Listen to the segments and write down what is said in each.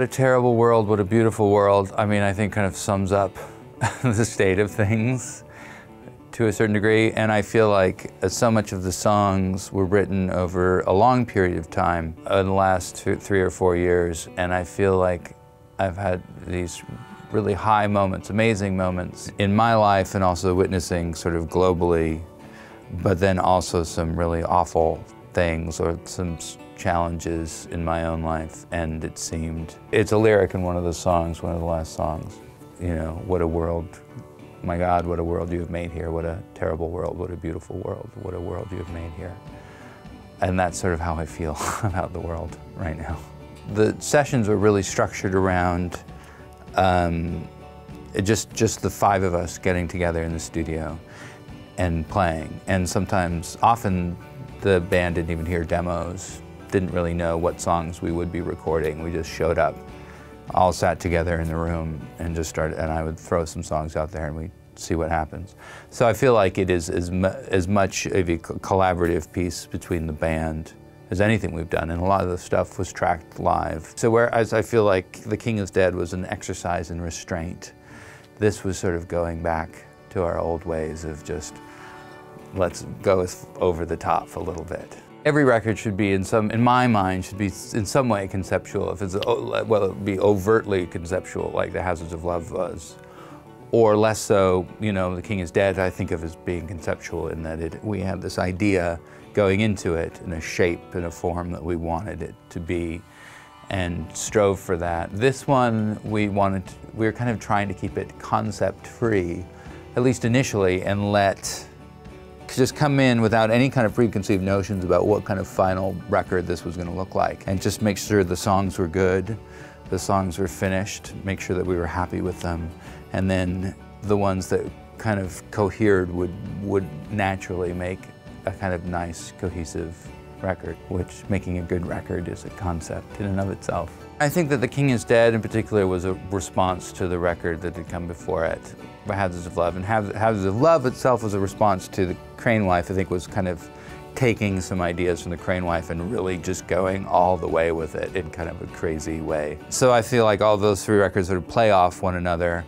what a terrible world, what a beautiful world. I mean, I think kind of sums up the state of things to a certain degree. And I feel like so much of the songs were written over a long period of time in the last three or four years. And I feel like I've had these really high moments, amazing moments in my life and also witnessing sort of globally, but then also some really awful things or some challenges in my own life. And it seemed, it's a lyric in one of the songs, one of the last songs, you know, what a world, my God, what a world you have made here, what a terrible world, what a beautiful world, what a world you have made here. And that's sort of how I feel about the world right now. The sessions were really structured around just the five of us getting together in the studio and playing. And sometimes, often, the band didn't even hear demos, didn't really know what songs we would be recording. We just showed up, all sat together in the room and just started, and I would throw some songs out there and we'd see what happens. So I feel like it is as much of a collaborative piece between the band as anything we've done, and a lot of the stuff was tracked live. So whereas I feel like The King Is Dead was an exercise in restraint, this was sort of going back to our old ways of just, let's go over the top a little bit. Every record should be, in my mind, should be in some way conceptual. If it's, well, it'd be overtly conceptual, like The Hazards of Love was, or less so. You know, The King Is Dead, I think of as being conceptual in that we had this idea going into it in a shape and a form that we wanted it to be, and strove for that. This one, we were kind of trying to keep it concept-free, at least initially, and let just come in without any kind of preconceived notions about what kind of final record this was going to look like, and just make sure the songs were good, the songs were finished, make sure that we were happy with them, and then the ones that kind of cohered would naturally make a kind of nice, cohesive record, which making a good record is a concept in and of itself. I think that The King Is Dead in particular was a response to the record that had come before it, The Hazards of Love. And Hazards of Love itself was a response to The Crane Wife. I think was kind of taking some ideas from The Crane Wife and really just going all the way with it in kind of a crazy way. So I feel like all those three records sort of play off one another.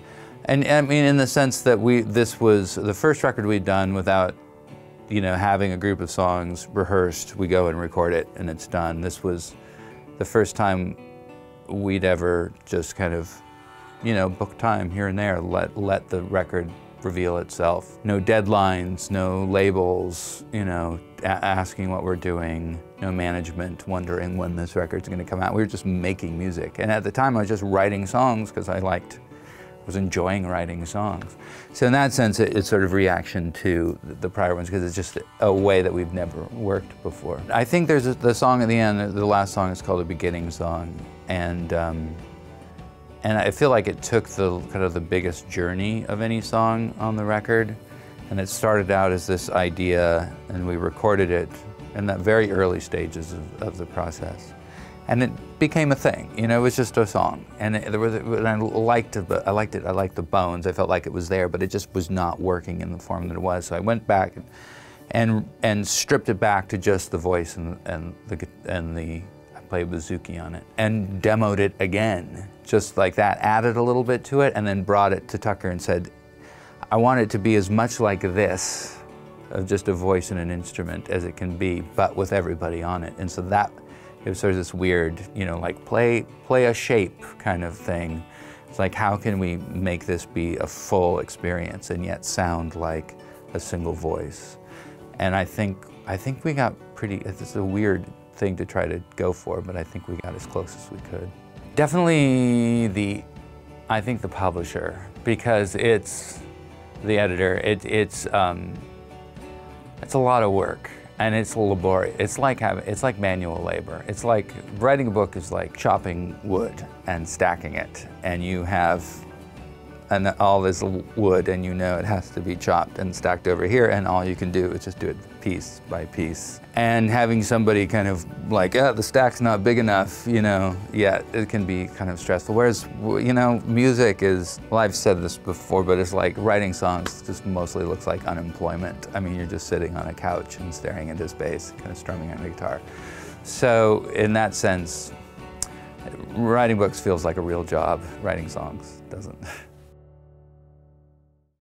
And I mean, in the sense that this was the first record we'd done without, you know, having a group of songs rehearsed, we go and record it and it's done. This was the first time we'd ever just kind of, you know, book time here and there, let the record reveal itself. No deadlines, no labels, you know, asking what we're doing, no management wondering when this record's gonna come out. We were just making music. And at the time I was just writing songs because I was enjoying writing songs. So in that sense, it's sort of reaction to the prior ones because it's just a way that we've never worked before. I think there's the song at the end, the last song is called The Beginning Song. And I feel like it took the kind of the biggest journey of any song on the record. And it started out as this idea and we recorded it in the very early stages of the process. And it became a thing, you know, it was just a song. And, I liked the bones, I felt like it was there, but it just was not working in the form that it was. So I went back and stripped it back to just the voice and I played bouzouki on it, and demoed it again, just like that, added a little bit to it, and then brought it to Tucker and said, I want it to be as much like this, of just a voice and an instrument as it can be, but with everybody on it. And so that, it was sort of this weird, you know, like play a shape kind of thing. It's like, how can we make this be a full experience and yet sound like a single voice? And I think we got pretty, it's a weird thing to try to go for, but I think we got as close as we could. Definitely I think the publisher, because it's the editor, it's a lot of work. And it's laborious. It's like manual labor. It's like writing a book is like chopping wood and stacking it. And you have all this wood, and you know it has to be chopped and stacked over here. And all you can do is just do it piece by piece. And having somebody kind of like, oh, the stack's not big enough, you know, yeah, it can be kind of stressful. Whereas, you know, music is, well, I've said this before, but it's like writing songs just mostly looks like unemployment. I mean, you're just sitting on a couch and staring into space, kind of strumming on a guitar. So in that sense, Writing books feels like a real job. Writing songs doesn't.